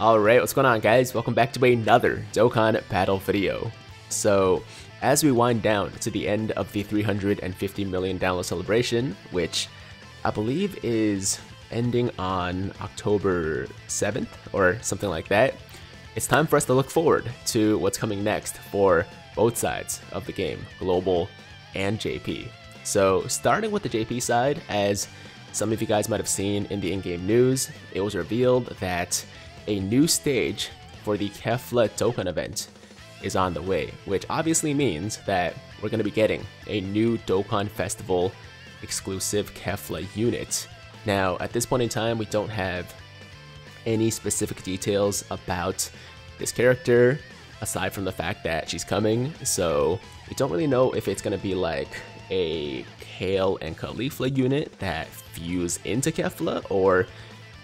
Alright, what's going on guys? Welcome back to another Dokkan Battle video. So, as we wind down to the end of the 350 million download celebration, which I believe is ending on October 7th or something like that, it's time for us to look forward to what's coming next for both sides of the game, Global and JP. So starting with the JP side, as some of you guys might have seen in the in-game news, it was revealed that a new stage for the Kefla Dokkan event is on the way, which obviously means that we're going to be getting a new Dokkan Festival exclusive Kefla unit. Now, at this point in time, we don't have any specific details about this character, aside from the fact that she's coming, so we don't really know if it's going to be like a Kale and Caulifla unit that fuse into Kefla, or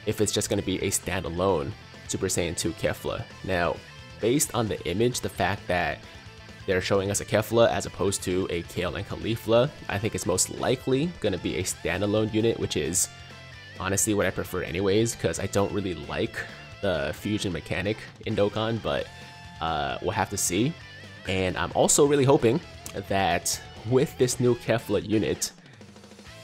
if it's just going to be a standalone Super Saiyan 2 Kefla. Now, based on the image, the fact that they're showing us a Kefla as opposed to a Kale and Caulifla, I think it's most likely going to be a standalone unit, which is honestly what I prefer anyways, because I don't really like the fusion mechanic in Dokkan, but we'll have to see. And I'm also really hoping that with this new Kefla unit,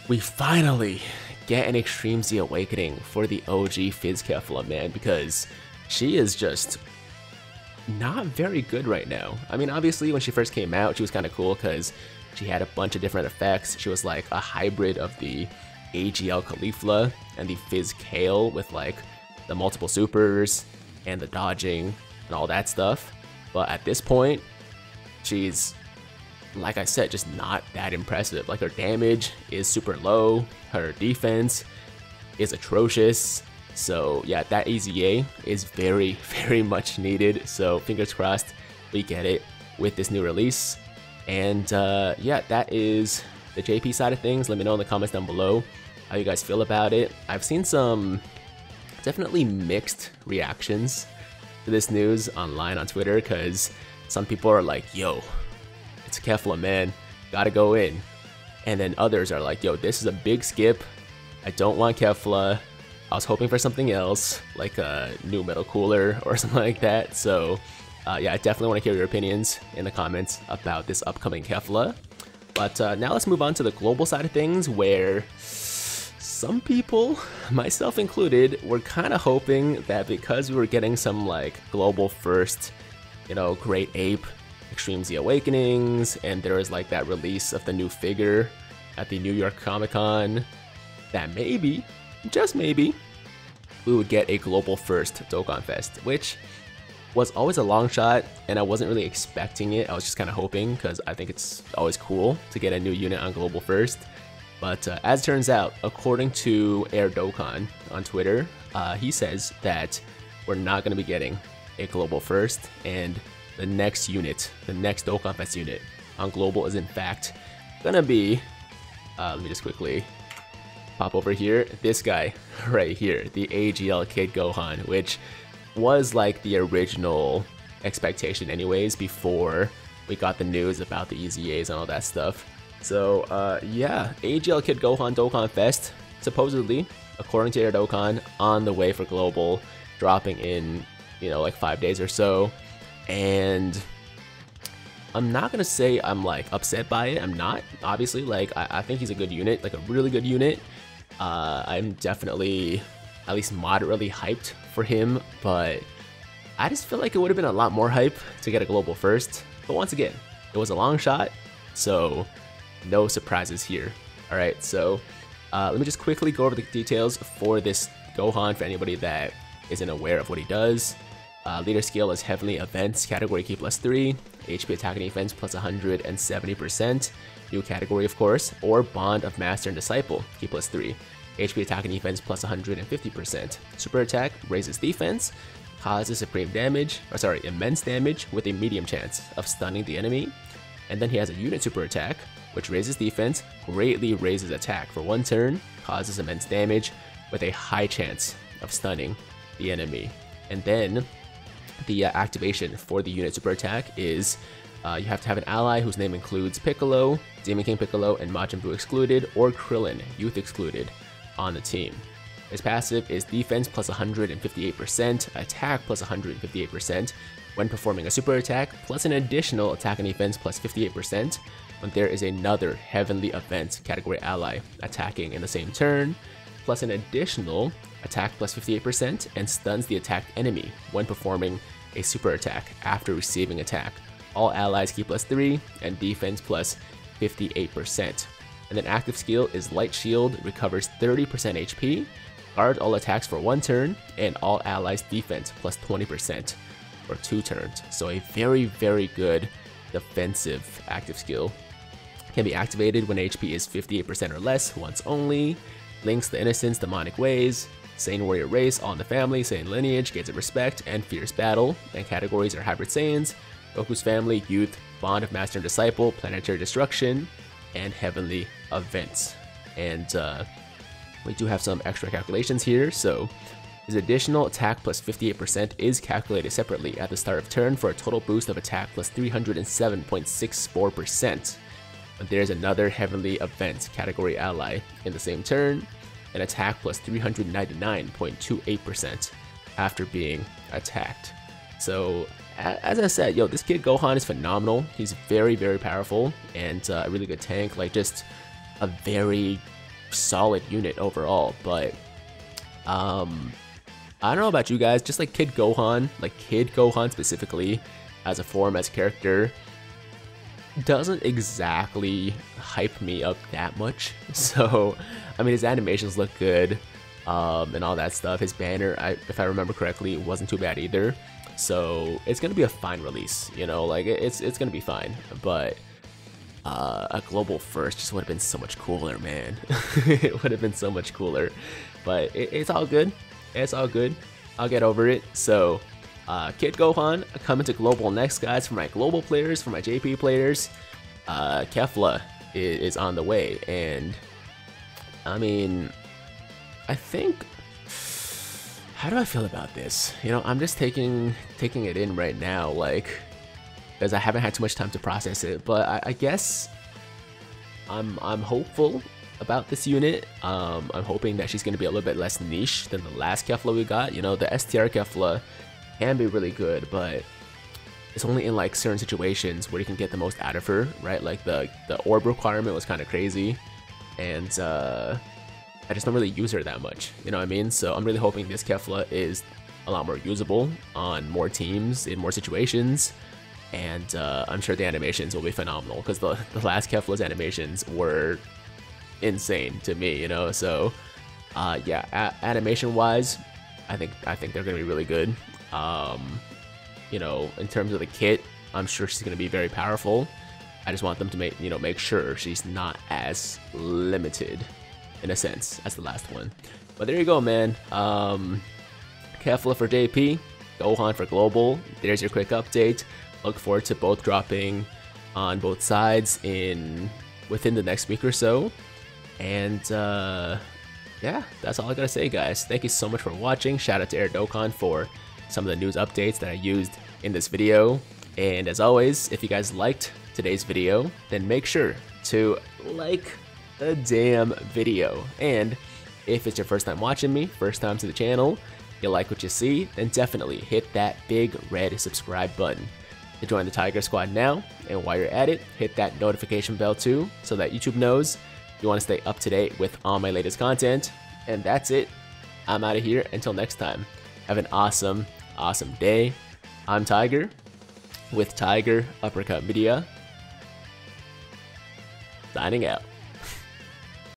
we finally get an Extreme Z Awakening for the OG Fizz Kefla, man, because she is just not very good right now. I mean, obviously when she first came out, she was kind of cool because she had a bunch of different effects. She was like a hybrid of the AGL Caulifla and the Fizz Kale with like the multiple supers and the dodging and all that stuff. But at this point, she's, like I said, just not that impressive. Like, her damage is super low, her defense is atrocious. So yeah, that AZA is very, very much needed. So fingers crossed we get it with this new release. And yeah, that is the JP side of things. Let me know in the comments down below how you guys feel about it. I've seen some definitely mixed reactions to this news online on Twitter, because some people are like, yo, it's Kefla, man, gotta go in. And then others are like, yo, this is a big skip, I don't want Kefla, I was hoping for something else, like a new Metal Cooler or something like that. So yeah, I definitely want to hear your opinions in the comments about this upcoming Kefla. But now let's move on to the global side of things, where some people, myself included, were kind of hoping that because we were getting some like global first, you know, Great Ape, Extreme Z Awakenings, and there was like that release of the new figure at the New York Comic Con, that maybe, just maybe, we would get a global first Dokkan Fest, which was always a long shot, and I wasn't really expecting it. I was just kind of hoping, because I think it's always cool to get a new unit on global first. But as it turns out, according to AirDokkan on Twitter, he says that we're not going to be getting a global first, and the next unit, the next Dokkan Fest unit on global is in fact going to be, let me just quickly pop over here, this guy right here, the AGL Kid Gohan, which was like the original expectation anyways before we got the news about the EZAs and all that stuff. So yeah, AGL Kid Gohan Dokkan Fest, supposedly, according to AirDokkan, on the way for global, dropping in, you know, like 5 days or so. And I'm not gonna say I'm like upset by it, I'm not, obviously. Like I think he's a good unit, like a really good unit. I'm definitely at least moderately hyped for him, but I just feel like it would have been a lot more hype to get a global first. But once again, it was a long shot, so no surprises here. All right, so let me just quickly go over the details for this Gohan for anybody that isn't aware of what he does. Leader skill is Heavenly Events, category key +3, HP attack and defense +170%, new category of course, or Bond of Master and Disciple, key +3, HP attack and defense +150%, super attack raises defense, causes immense damage with a medium chance of stunning the enemy, and then he has a unit super attack, which raises defense, greatly raises attack for 1 turn, causes immense damage with a high chance of stunning the enemy. And then the activation for the unit super attack is you have to have an ally whose name includes Piccolo, Demon King Piccolo, and Majin Buu excluded, or Krillin, Youth excluded, on the team. His passive is defense plus 158%, attack plus 158%, when performing a super attack, plus an additional attack and defense plus 58%, when there is another Heavenly Event category ally attacking in the same turn, plus an additional attack plus 58% and stuns the attacked enemy when performing a super attack after receiving attack. All allies key plus 3 and defense plus 58%. And then active skill is Light Shield, recovers 30% HP, guard all attacks for 1 turn, and all allies defense plus 20% for 2 turns. So a very, very good defensive active skill. Can be activated when HP is 58% or less once only. Links the Innocence, Demonic Ways, Saiyan Warrior Race, All in the Family, Saiyan Lineage, Gates of Respect, and Fierce Battle. And categories are Hybrid Saiyans, Goku's Family, Youth, Bond of Master and Disciple, Planetary Destruction, and Heavenly Events. And we do have some extra calculations here. So his additional attack plus 58% is calculated separately at the start of turn for a total boost of attack plus 307.64%. But there's another Heavenly Event category ally in the same turn, and attack plus 399.28% after being attacked. So, as I said, yo, this Kid Gohan is phenomenal. He's very, very powerful and a really good tank, like just a very solid unit overall. But I don't know about you guys, just like Kid Gohan specifically as a form, as a character, doesn't exactly hype me up that much. So I mean, his animations look good and all that stuff. His banner, if I remember correctly, wasn't too bad either. So it's gonna be a fine release, you know, like it's gonna be fine. But a global first just would have been so much cooler, man. It would have been so much cooler, but it's all good, it's all good. I'll get over it. So Kid Gohan coming to global next, guys. For my global players, for my JP players, Kefla is on the way. And I mean, I think, how do I feel about this? You know, I'm just taking it in right now, like, because I haven't had too much time to process it. But I guess I'm hopeful about this unit. I'm hoping that she's going to be a little bit less niche than the last Kefla we got. You know, the STR Kefla can be really good, but it's only in like certain situations where you can get the most out of her, right? Like the orb requirement was kind of crazy, and I just don't really use her that much, you know what I mean? So I'm really hoping this Kefla is a lot more usable on more teams, in more situations, and I'm sure the animations will be phenomenal, because the last Kefla's animations were insane to me, you know? So yeah, animation wise, I think they're gonna be really good. You know, in terms of the kit, I'm sure she's going to be very powerful. I just want them to make sure she's not as limited, in a sense, as the last one. But there you go, man. Kefla for JP, Gohan for global. There's your quick update. Look forward to both dropping on both sides within the next week or so. And yeah, that's all I gotta say, guys. Thank you so much for watching. Shout out to AirDokkan for some of the news updates that I used in this video. And as always, if you guys liked today's video, then make sure to like the damn video. And if it's your first time watching me, first time to the channel, you like what you see, then definitely hit that big red subscribe button to join the Tiger Squad now. And while you're at it, hit that notification bell too, so that YouTube knows you want to stay up to date with all my latest content. And that's it. I'm out of here. Until next time, have an awesome, awesome day. I'm Tiger with Tiger Uppercut Media, signing out.